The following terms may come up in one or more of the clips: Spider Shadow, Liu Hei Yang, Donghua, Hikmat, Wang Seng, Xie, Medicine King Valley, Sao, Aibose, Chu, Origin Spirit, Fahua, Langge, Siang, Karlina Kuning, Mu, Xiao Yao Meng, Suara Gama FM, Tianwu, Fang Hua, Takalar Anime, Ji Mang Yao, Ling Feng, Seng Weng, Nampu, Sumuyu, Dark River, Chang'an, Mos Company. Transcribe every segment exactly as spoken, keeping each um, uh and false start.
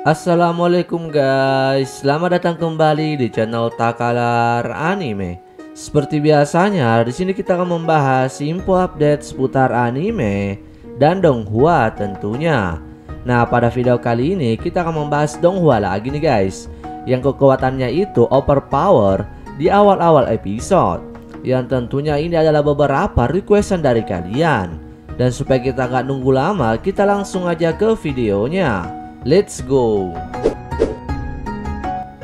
Assalamualaikum guys, selamat datang kembali di channel Takalar Anime. Seperti biasanya, di sini kita akan membahas info update seputar anime dan donghua tentunya. Nah, pada video kali ini kita akan membahas donghua lagi nih guys, yang kekuatannya itu overpower di awal-awal episode. Yang tentunya ini adalah beberapa requestan dari kalian. Dan supaya kita nggak nunggu lama, kita langsung aja ke videonya. Let's go.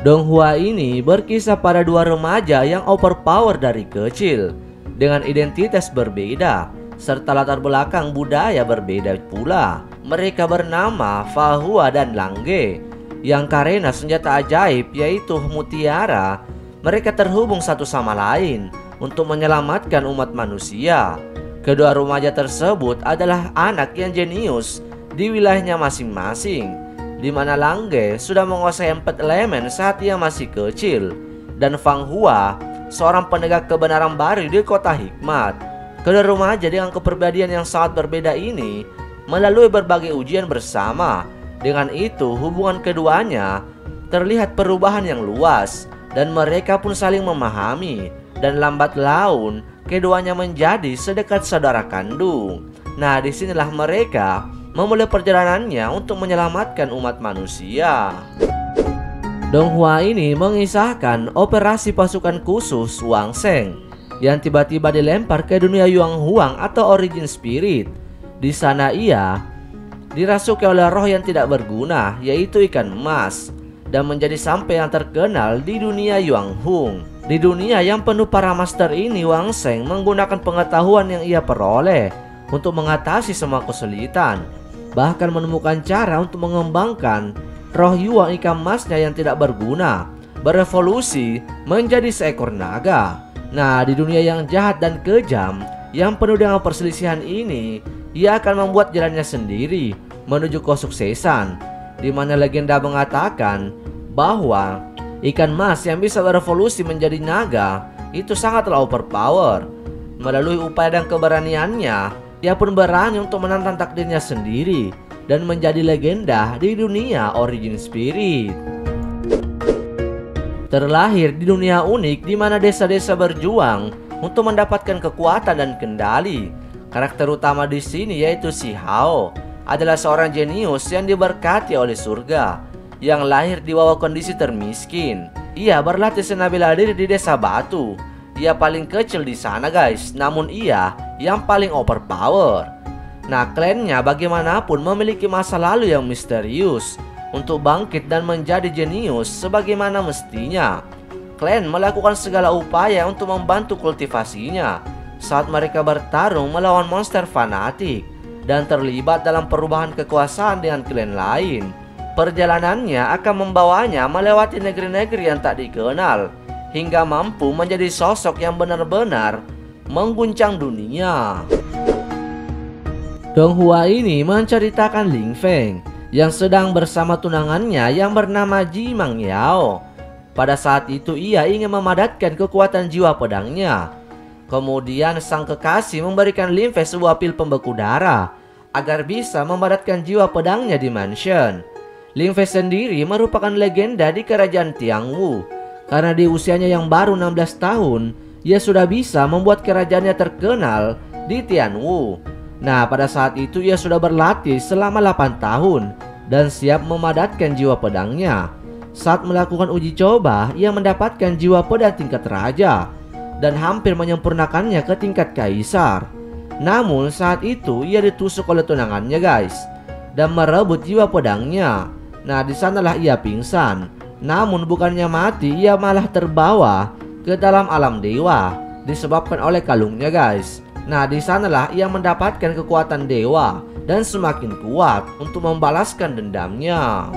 Donghua ini berkisah pada dua remaja yang overpower dari kecil, dengan identitas berbeda serta latar belakang budaya berbeda pula. Mereka bernama Fahua dan Langge, yang karena senjata ajaib yaitu mutiara, mereka terhubung satu sama lain untuk menyelamatkan umat manusia. Kedua remaja tersebut adalah anak yang jenius di wilayahnya masing-masing, di mana Langge sudah menguasai empat elemen saat ia masih kecil, dan Fang Hua seorang penegak kebenaran baru di kota Hikmat. Kedua remaja dengan kepribadian yang sangat berbeda ini melalui berbagai ujian bersama. Dengan itu hubungan keduanya terlihat perubahan yang luas, dan mereka pun saling memahami, dan lambat laun keduanya menjadi sedekat saudara kandung. Nah, disinilah mereka memulai perjalanannya untuk menyelamatkan umat manusia. Donghua ini mengisahkan operasi pasukan khusus Wang Seng yang tiba-tiba dilempar ke dunia Yuan Huang atau Origin Spirit. Di sana ia dirasuki oleh roh yang tidak berguna, yaitu ikan emas, dan menjadi sampai yang terkenal di dunia Yuan Huang. Di dunia yang penuh para master ini, Wang Seng menggunakan pengetahuan yang ia peroleh untuk mengatasi semua kesulitan, bahkan menemukan cara untuk mengembangkan roh Yuan ikan emasnya yang tidak berguna, berevolusi menjadi seekor naga. Nah, di dunia yang jahat dan kejam yang penuh dengan perselisihan ini, ia akan membuat jalannya sendiri menuju kesuksesan, di mana legenda mengatakan bahwa ikan emas yang bisa berevolusi menjadi naga itu sangatlah overpower. Melalui upaya dan keberaniannya, ia pun berani untuk menantang takdirnya sendiri dan menjadi legenda di dunia Origin Spirit. Terlahir di dunia unik di mana desa-desa berjuang untuk mendapatkan kekuatan dan kendali. Karakter utama di sini yaitu Si Hao adalah seorang jenius yang diberkati oleh surga, yang lahir di bawah kondisi termiskin. Ia berlatih senabela diri di desa batu. Ia paling kecil di sana guys, namun ia yang paling overpower. Nah, klannya bagaimanapun memiliki masa lalu yang misterius untuk bangkit dan menjadi jenius sebagaimana mestinya. Klan melakukan segala upaya untuk membantu kultivasinya saat mereka bertarung melawan monster fanatik dan terlibat dalam perubahan kekuasaan dengan klan lain. Perjalanannya akan membawanya melewati negeri-negeri yang tak dikenal, hingga mampu menjadi sosok yang benar-benar mengguncang dunia. Donghua ini menceritakan Ling Feng yang sedang bersama tunangannya yang bernama Ji Mang Yao. Pada saat itu ia ingin memadatkan kekuatan jiwa pedangnya. Kemudian sang kekasih memberikan Ling Feng sebuah pil pembeku darah agar bisa memadatkan jiwa pedangnya di mansion. Ling Feng sendiri merupakan legenda di kerajaan Tianwu, karena di usianya yang baru enam belas tahun, ia sudah bisa membuat kerajaannya terkenal di Tianwu. Nah, pada saat itu ia sudah berlatih selama delapan tahun dan siap memadatkan jiwa pedangnya. Saat melakukan uji coba, ia mendapatkan jiwa pedang tingkat raja dan hampir menyempurnakannya ke tingkat kaisar. Namun saat itu ia ditusuk oleh tunangannya guys, dan merebut jiwa pedangnya. Nah, disanalah ia pingsan. Namun bukannya mati, ia malah terbawa ke dalam alam dewa disebabkan oleh kalungnya guys. Nah, disanalah ia mendapatkan kekuatan dewa dan semakin kuat untuk membalaskan dendamnya.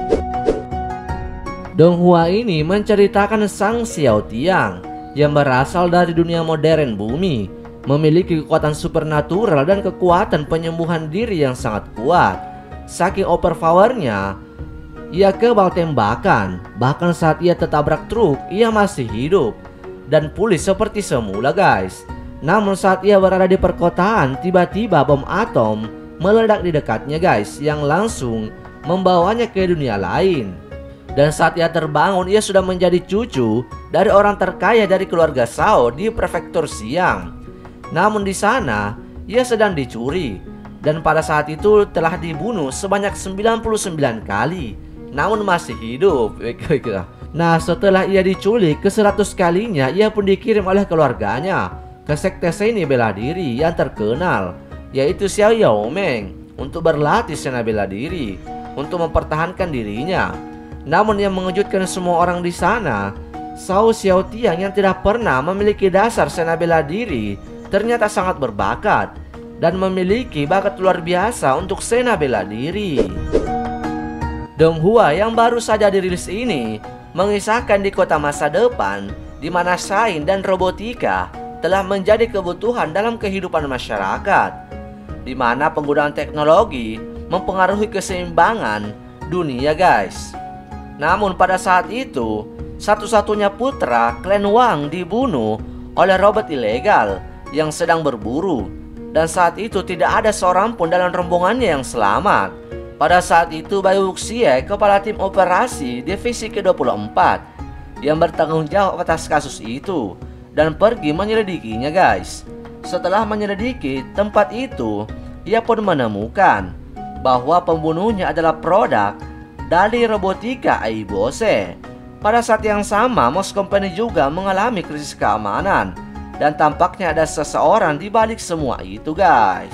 Donghua ini menceritakan Sang Xiao Tiang yang berasal dari dunia modern bumi, memiliki kekuatan supernatural dan kekuatan penyembuhan diri yang sangat kuat. Saking overpowernya, ia kebal tembakan, bahkan saat ia tertabrak truk ia masih hidup dan pulih seperti semula guys. Namun saat ia berada di perkotaan, tiba-tiba bom atom meledak di dekatnya guys, yang langsung membawanya ke dunia lain. Dan saat ia terbangun, ia sudah menjadi cucu dari orang terkaya dari keluarga Sao di prefektur Siang. Namun di sana, ia sedang dicuri dan pada saat itu telah dibunuh sebanyak sembilan puluh sembilan kali, namun masih hidup. Nah, setelah ia diculik ke seratus kalinya, ia pun dikirim oleh keluarganya ke sekte seni bela diri yang terkenal, yaitu Xiao Yao Meng, untuk berlatih seni bela diri untuk mempertahankan dirinya. Namun yang mengejutkan semua orang di sana, Sao Xiao Tiang yang tidak pernah memiliki dasar seni bela diri ternyata sangat berbakat dan memiliki bakat luar biasa untuk seni bela diri. Donghua yang baru saja dirilis ini mengisahkan di kota masa depan di mana sains dan robotika telah menjadi kebutuhan dalam kehidupan masyarakat, di mana penggunaan teknologi mempengaruhi keseimbangan dunia, guys. Namun pada saat itu, satu-satunya putra klan Wang dibunuh oleh robot ilegal yang sedang berburu, dan saat itu tidak ada seorang pun dalam rombongannya yang selamat. Pada saat itu, Bayu Xie, kepala tim operasi divisi ke dua puluh empat yang bertanggung jawab atas kasus itu, dan pergi menyelidikinya, guys. Setelah menyelidiki tempat itu, ia pun menemukan bahwa pembunuhnya adalah produk dari robotika Aibose. Pada saat yang sama, Mos Company juga mengalami krisis keamanan, dan tampaknya ada seseorang di balik semua itu, guys.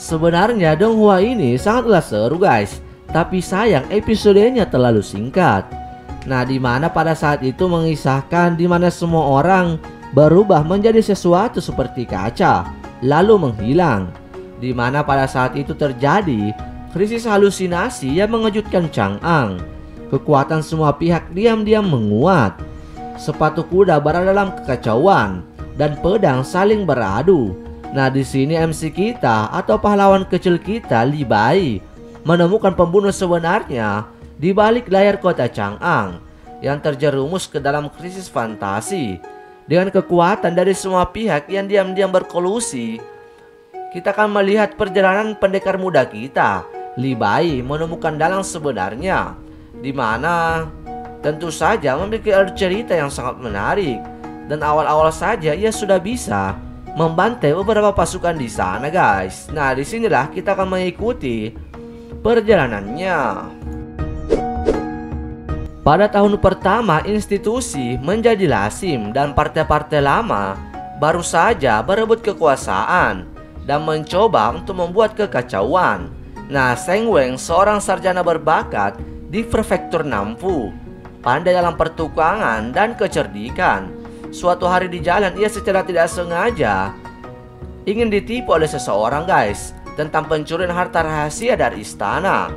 Sebenarnya Donghua ini sangatlah seru, guys, tapi sayang episodenya terlalu singkat. Nah, dimana pada saat itu mengisahkan dimana semua orang berubah menjadi sesuatu seperti kaca lalu menghilang, dimana pada saat itu terjadi krisis halusinasi yang mengejutkan Chang'an. Kekuatan semua pihak diam-diam menguat. Sepatu kuda berada dalam kekacauan dan pedang saling beradu. Nah, di sini M C kita atau pahlawan kecil kita, Li Bai, menemukan pembunuh sebenarnya di balik layar kota Chang'an yang terjerumus ke dalam krisis fantasi dengan kekuatan dari semua pihak yang diam-diam berkolusi. Kita akan melihat perjalanan pendekar muda kita, Li Bai, menemukan dalang sebenarnya, di mana tentu saja memiliki alur cerita yang sangat menarik, dan awal-awal saja ia sudah bisa membantai beberapa pasukan di sana, guys. Nah, disinilah kita akan mengikuti perjalanannya. Pada tahun pertama, institusi menjadi lasim dan partai-partai lama baru saja berebut kekuasaan dan mencoba untuk membuat kekacauan. Nah, Seng Weng, seorang sarjana berbakat di prefektur Nampu, pandai dalam pertukangan dan kecerdikan, suatu hari di jalan ia secara tidak sengaja ingin ditipu oleh seseorang, guys, tentang pencurian harta rahasia dari istana.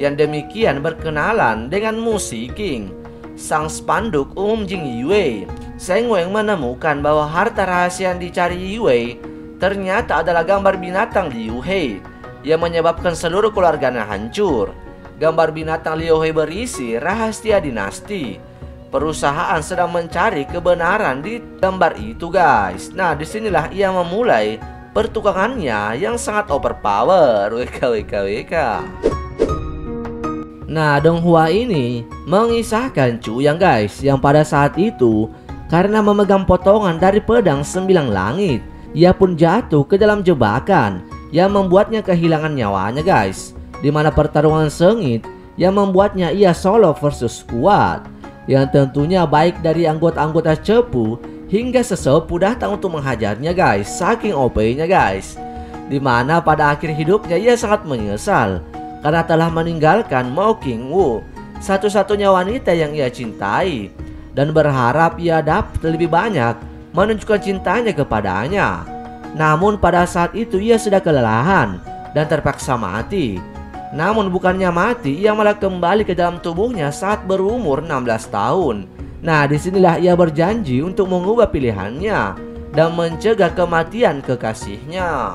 Yang demikian berkenalan dengan Musi King, sang spanduk umum Jing Yi Wei. Seng Weng menemukan bahwa harta rahasia yang dicari Yi Wei ternyata adalah gambar binatang Liu Hei yang menyebabkan seluruh keluarganya hancur. Gambar binatang Liu Hei berisi rahasia dinasti. Perusahaan sedang mencari kebenaran di gambar itu, guys. Nah, disinilah ia memulai pertukangannya yang sangat overpower. W K W K W K. Nah, Donghua ini mengisahkan Chu yang, guys, yang pada saat itu karena memegang potongan dari pedang sembilan langit, ia pun jatuh ke dalam jebakan yang membuatnya kehilangan nyawanya, guys. Dimana pertarungan sengit yang membuatnya ia solo versus kuat, yang tentunya baik dari anggota-anggota cepu hingga sesepu datang untuk menghajarnya, guys. Saking O P-nya, guys. Dimana pada akhir hidupnya ia sangat menyesal karena telah meninggalkan Mo Qingwu, satu-satunya wanita yang ia cintai, dan berharap ia dapat lebih banyak menunjukkan cintanya kepadanya. Namun pada saat itu ia sudah kelelahan dan terpaksa mati. Namun bukannya mati, ia malah kembali ke dalam tubuhnya saat berumur enam belas tahun. Nah, disinilah ia berjanji untuk mengubah pilihannya dan mencegah kematian kekasihnya.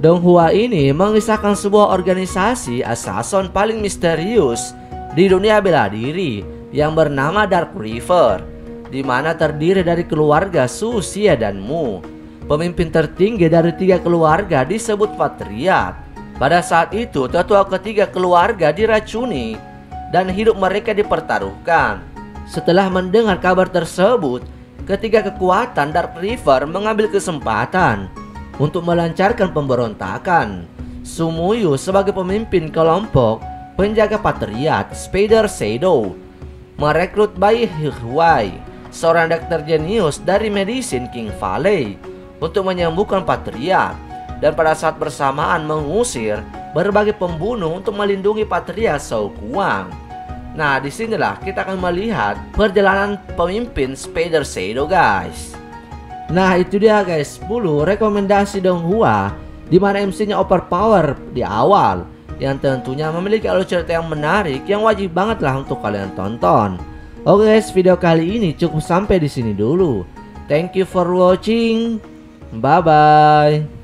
Donghua ini mengisahkan sebuah organisasi assassin paling misterius di dunia bela diri yang bernama Dark River, di mana terdiri dari keluarga Su, Xie, dan Mu. Pemimpin tertinggi dari tiga keluarga disebut Patriarch. Pada saat itu, tetua ketiga keluarga diracuni dan hidup mereka dipertaruhkan. Setelah mendengar kabar tersebut, ketiga kekuatan Dark River mengambil kesempatan untuk melancarkan pemberontakan. Sumuyu sebagai pemimpin kelompok penjaga Patriarch Spider Shadow merekrut Bayu Xie, seorang dokter jenius dari Medicine King Valley, untuk menyembuhkan Patriarch, dan pada saat bersamaan mengusir berbagai pembunuh untuk melindungi Patriarch Sao Kuang. Nah, disinilah kita akan melihat perjalanan pemimpin Spider Shadow, guys. Nah, itu dia guys, sepuluh rekomendasi Donghua, dimana M C-nya overpower di awal, yang tentunya memiliki alur cerita yang menarik, yang wajib banget lah untuk kalian tonton. Oke guys, video kali ini cukup sampai di sini dulu. Thank you for watching. Bye bye.